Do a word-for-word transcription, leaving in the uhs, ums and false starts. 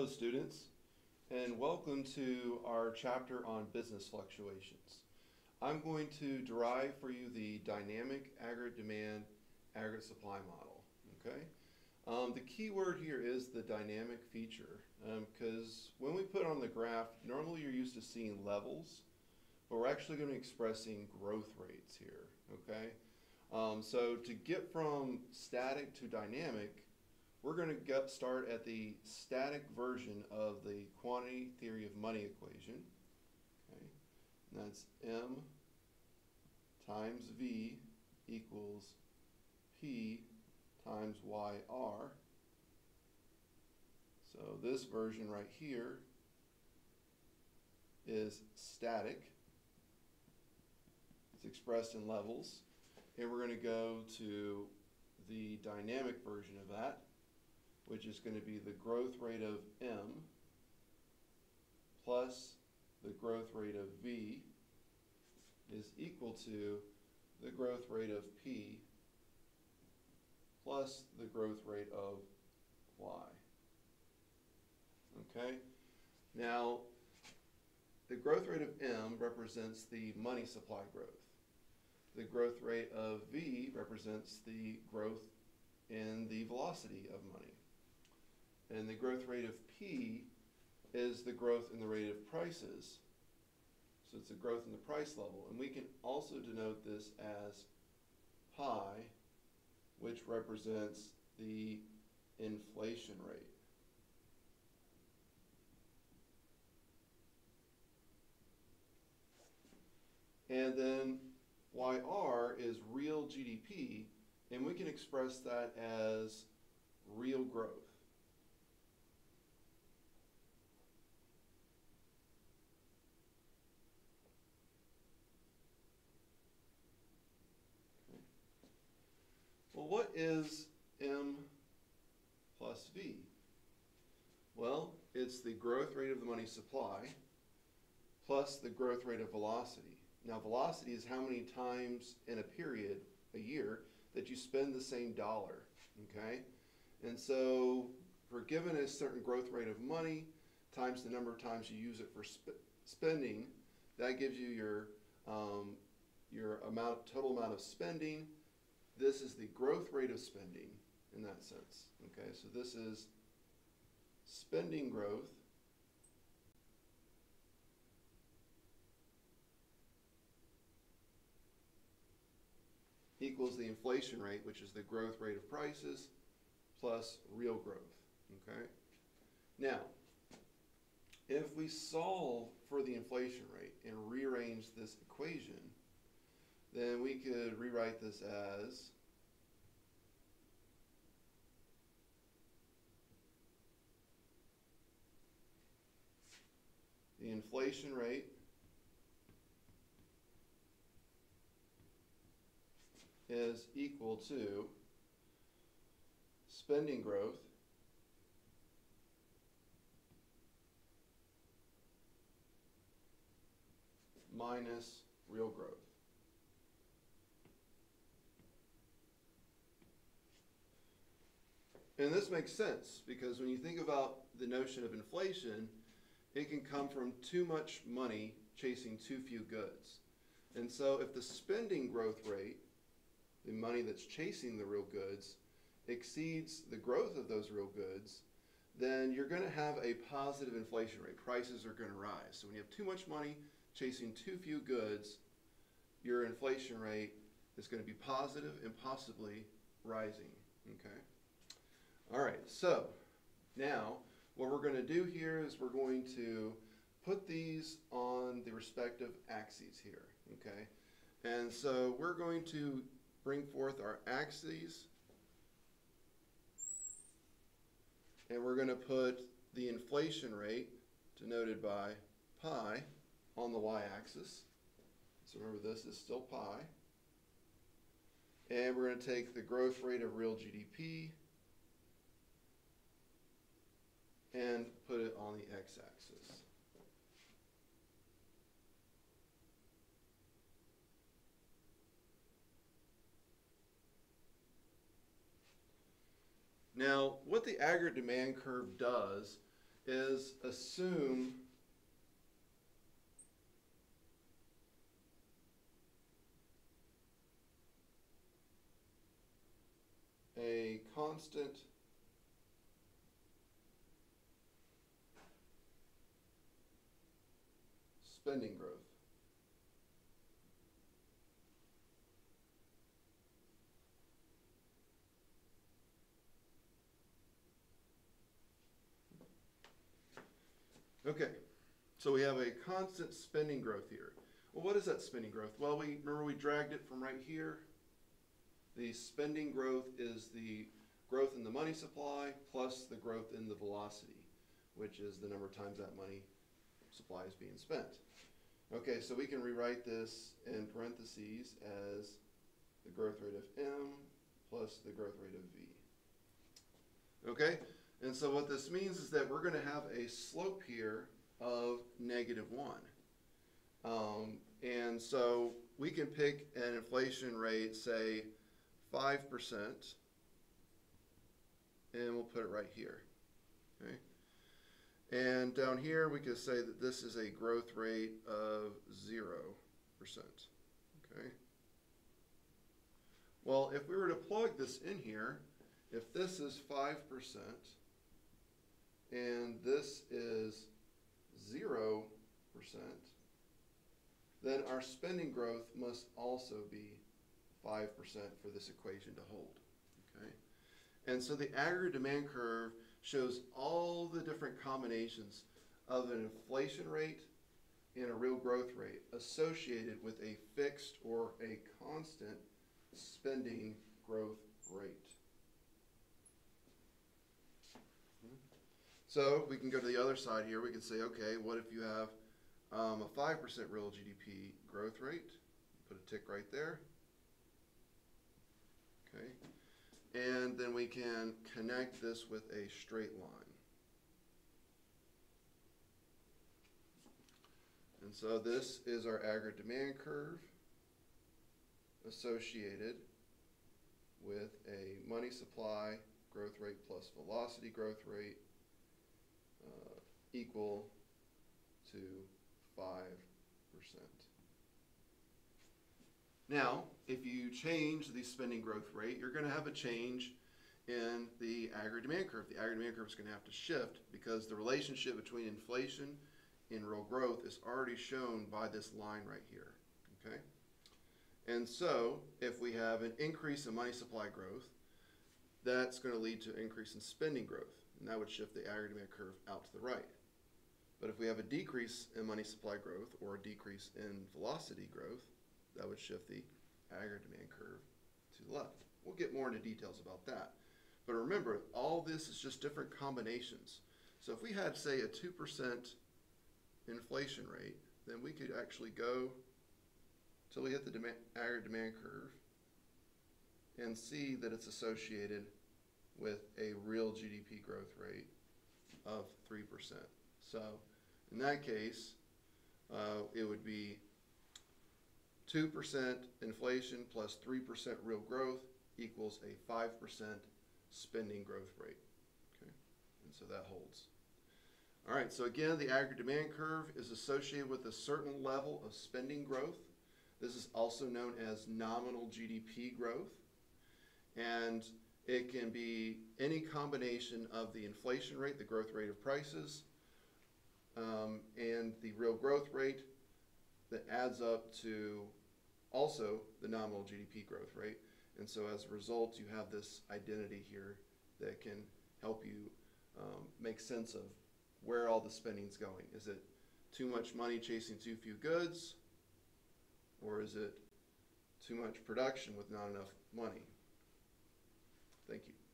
Hello students, and welcome to our chapter on business fluctuations. I'm going to derive for you the dynamic aggregate demand, aggregate supply model. Okay, um, the key word here is the dynamic feature, because um, when we put on the graph, normally you're used to seeing levels, but we're actually going to be expressing growth rates here. Okay, um, so to get from static to dynamic, we're going to get start at the static version of the quantity theory of money equation. Okay, and that's M times V equals P times Y R. So this version right here is static. It's expressed in levels. And we're going to go to the dynamic version of that, which is going to be the growth rate of M plus the growth rate of V is equal to the growth rate of P plus the growth rate of Y. Okay? Now, the growth rate of M represents the money supply growth. The growth rate of V represents the growth in the velocity of money. And the growth rate of P is the growth in the rate of prices. So it's the growth in the price level. And we can also denote this as pi, which represents the inflation rate. And then Y R is real G D P, and we can express that as real growth. Well, what is M plus V? Well, it's the growth rate of the money supply plus the growth rate of velocity. Now, velocity is how many times in a period, a year, that you spend the same dollar, okay? And so we're given a certain growth rate of money times the number of times you use it for sp spending. That gives you your, um, your amount, total amount of spending. This is the growth rate of spending in that sense. Okay, so this is spending growth equals the inflation rate, which is the growth rate of prices, plus real growth. Okay, now, if we solve for the inflation rate and rearrange this equation, then we could rewrite this as the inflation rate is equal to spending growth minus real growth. And this makes sense, because when you think about the notion of inflation, it can come from too much money chasing too few goods. And so if the spending growth rate, the money that's chasing the real goods, exceeds the growth of those real goods, then you're going to have a positive inflation rate. Prices are going to rise. So when you have too much money chasing too few goods, your inflation rate is going to be positive and possibly rising. Okay? All right, so now what we're going to do here is we're going to put these on the respective axes here, okay? And so we're going to bring forth our axes, and we're going to put the inflation rate, denoted by pi, on the y-axis. So remember, this is still pi. And we're going to take the growth rate of real G D P and put it on the x-axis. Now, what the aggregate demand curve does is assume a constant spending growth. Okay, so we have a constant spending growth here. Well, what is that spending growth? Well, we remember we dragged it from right here. The spending growth is the growth in the money supply plus the growth in the velocity, which is the number of times that money supply is being spent. Okay, so we can rewrite this in parentheses as the growth rate of M plus the growth rate of V. Okay, and so what this means is that we're going to have a slope here of negative one. Um, and so we can pick an inflation rate, say five percent, and we'll put it right here. Okay? And down here, we can say that this is a growth rate of zero percent. Okay. Well, if we were to plug this in here, if this is five percent and this is zero percent, then our spending growth must also be five percent for this equation to hold. Okay? And so the aggregate demand curve shows all the different combinations of an inflation rate and a real growth rate associated with a fixed or a constant spending growth rate. So we can go to the other side here. We can say, okay, what if you have um, a five percent real G D P growth rate? Put a tick right there. Okay. And then we can connect this with a straight line. And so this is our aggregate demand curve associated with a money supply growth rate plus velocity growth rate uh, equal to five percent. Now, if you change the spending growth rate, you're going to have a change in the aggregate demand curve. The aggregate demand curve is going to have to shift because the relationship between inflation and real growth is already shown by this line right here. Okay? And so, if we have an increase in money supply growth, that's going to lead to an increase in spending growth, and that would shift the aggregate demand curve out to the right. But if we have a decrease in money supply growth or a decrease in velocity growth, that would shift the aggregate demand curve to the left. We'll get more into details about that. But remember, all this is just different combinations. So if we had, say, a two percent inflation rate, then we could actually go till we hit the demand, aggregate demand curve and see that it's associated with a real G D P growth rate of three percent. So in that case, uh, it would be two percent inflation plus three percent real growth equals a five percent spending growth rate. Okay? And so that holds. All right, so again, the aggregate demand curve is associated with a certain level of spending growth. This is also known as nominal G D P growth. And it can be any combination of the inflation rate, the growth rate of prices, um, and the real growth rate that adds up to also the nominal G D P growth rate. And so as a result, you have this identity here that can help you um, make sense of where all the spending's going. Is it too much money chasing too few goods? Or is it too much production with not enough money? Thank you.